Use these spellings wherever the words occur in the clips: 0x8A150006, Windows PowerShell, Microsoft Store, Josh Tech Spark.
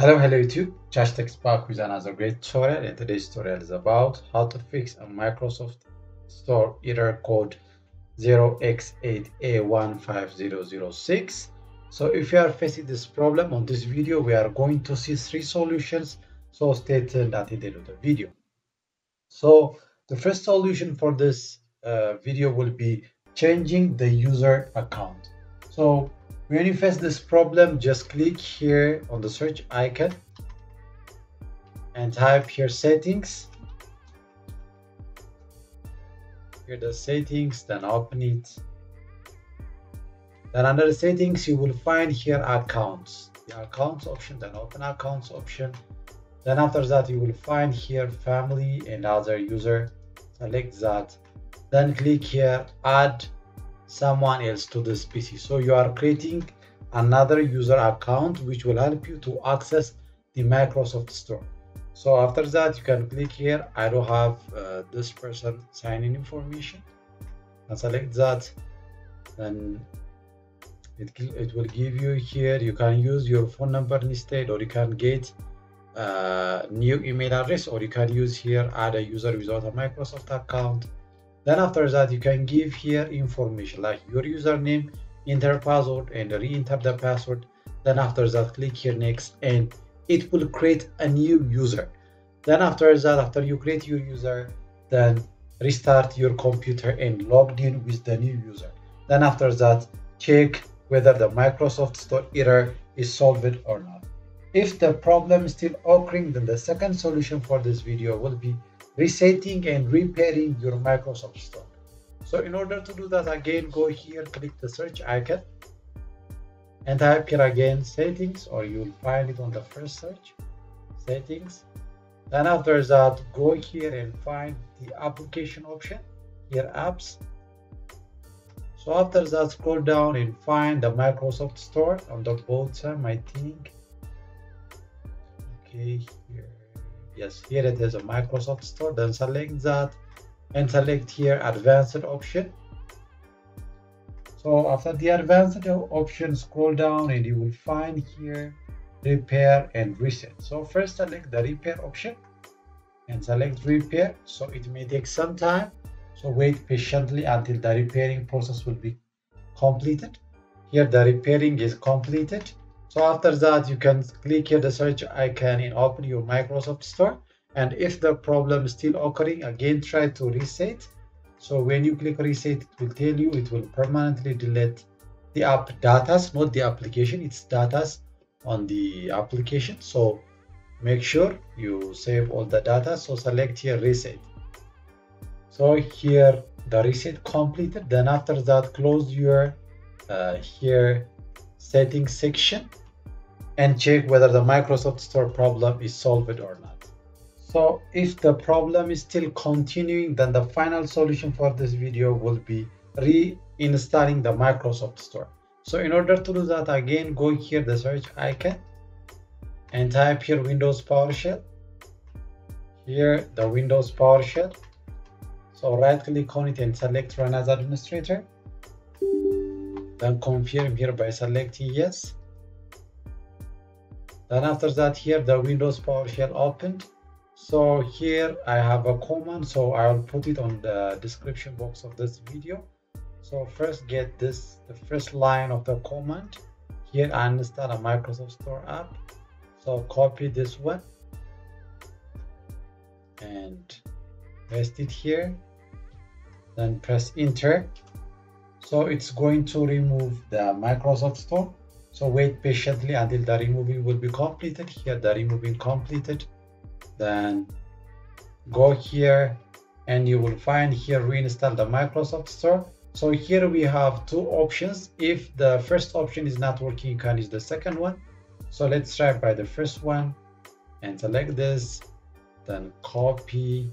Hello YouTube, Josh Tech Spark with another great tutorial, and today's tutorial is about how to fix a Microsoft Store error code 0x8A15006. So if you are facing this problem, on this video we are going to see three solutions, so stay tuned until the end of the video. So the first solution for this video will be changing the user account. So when you face this problem, just click here on the search icon and type here settings. Here the settings, then open it. Then under the settings, you will find here accounts, the accounts option, then open accounts option. Then after that, you will find here family and other user. Select that. Then click here add someone else to this PC. So you are creating another user account which will help you to access the Microsoft Store. So after that, you can click here I don't have this person sign-in information, and select that. Then it will give you here, you can use your phone number instead, or you can get new email address, or you can use here add a user without a Microsoft account. Then after that, you can give here information like your username, enter password, and re-enter the password. Then after that, click here next, and it will create a new user. Then after that, after you create your user, then restart your computer and log in with the new user. Then after that, check whether the Microsoft Store error is solved or not. If the problem is still occurring, then the second solution for this video will be resetting and repairing your Microsoft Store. So in order to do that, again, go here, click the search icon and type here again settings, or you'll find it on the first search, settings. Then after that, go here and find the application option, here apps. So after that, scroll down and find the Microsoft Store on the bottom, I think. Okay, here. Yes, here it is, a Microsoft Store. Then select that and select here advanced option. So after the advanced option, scroll down and you will find here repair and reset. So first select the repair option and select repair. So it may take some time, so wait patiently until the repairing process will be completed. Here the repairing is completed. So after that, you can click here the search icon and open your Microsoft Store. And if the problem is still occurring, again try to reset. So when you click reset, it will tell you it will permanently delete the app data, not the application, it's data on the application. So make sure you save all the data. So select here reset. So here the reset completed. Then after that, close your here settings section and check whether the Microsoft Store problem is solved or not. So if the problem is still continuing, then the final solution for this video will be reinstalling the Microsoft Store. So in order to do that, again, go here the search icon and type here Windows PowerShell. Here the Windows PowerShell. So right click on it and select Run as Administrator. Then confirm here by selecting yes. Then after that, here the Windows PowerShell opened. So here I have a command, so I'll put it on the description box of this video. So first get this, the first line of the command. Here I install a Microsoft Store app. So copy this one and paste it here. Then press enter. So it's going to remove the Microsoft Store. So wait patiently until the removing will be completed. Here the removing completed. Then go here and you will find here reinstall the Microsoft Store. So here we have two options. If the first option is not working, you can use the second one. So let's try by the first one and select this. Then copy.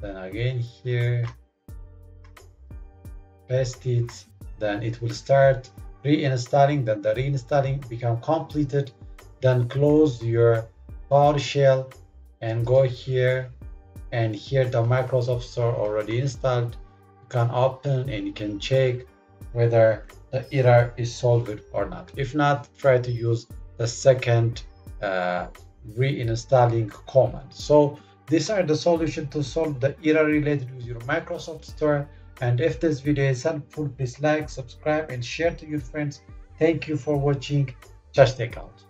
Then again here. Paste it, then it will start reinstalling. Then the reinstalling become completed. Then close your PowerShell and go here, and here the Microsoft Store already installed. You can open and you can check whether the error is solved or not. If not, try to use the second reinstalling command. So these are the solutions to solve the error related with your Microsoft Store. And if this video is helpful, please like, subscribe, and share to your friends. Thank you for watching. Josh Tech out.